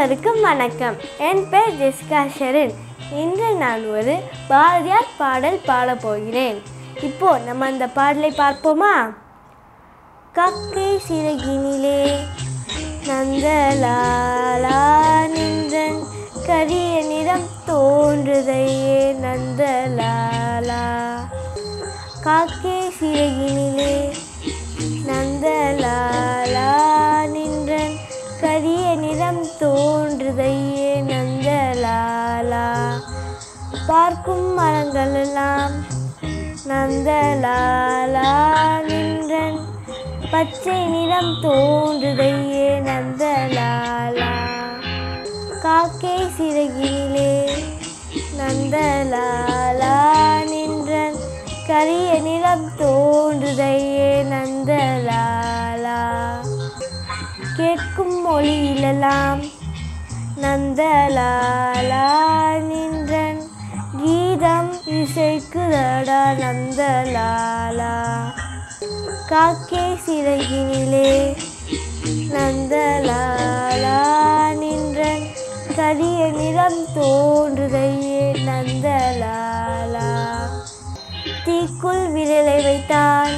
அனைவருக்கும் வணக்கம். என் பேர் ஜெஸ்கா ஷெரின். இன்று நான் ஒரு பாரதியார் பாடல் பாடப்போகிறேன். இப்போ நம்ம அந்த பாடலை பார்ப்போமா? கக்கை சிறகினிலே நந்தலாலா நின்றன் கரிய நிறம் தோன்றுதையே நந்தலாலா. காக்கை சிறகினிலே நந்தலாலா நின்றன் கரிய நிறம் தோன்றுதையே நந்தலாலா. பார்க்கும் மரங்களெல்லாம் நந்தலாலா நின்றன் பச்சை நிறம் தோன்றுதையே நந்தலாலா. காக்கை சிறகிலே நந்தலாலா நின்றன் கரிய நிறம் தோன்றுதையே நந்தலாலா. கேட்கும் மொழியிலெல்லாம் நந்தலாலா நின்றன் கீதம் இசைக்குதடா நந்தலாலா. காக்கை சிறகினிலே நந்தலாலா நின்றன் கரிய நிறம் தோன்றுதையே நந்தலாலா. தீக்குள் விரலை வைத்தான்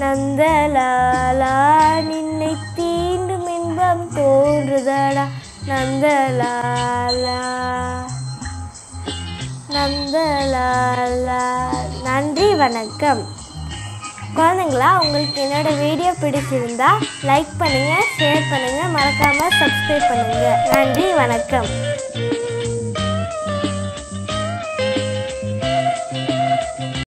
நந்தலாலா நின்னை தீண்டும் இன்பம் தோன்றுதடா நந்தலாலா நந்தலாலா. நன்றி, வணக்கம். குழந்தைங்களா, உங்களுக்கு என்னோட வீடியோ பிடிச்சிருந்தா லைக் பண்ணுங்கள், ஷேர் பண்ணுங்கள், மறக்காமல் சப்ஸ்கிரைப் பண்ணுங்கள். நன்றி, வணக்கம்.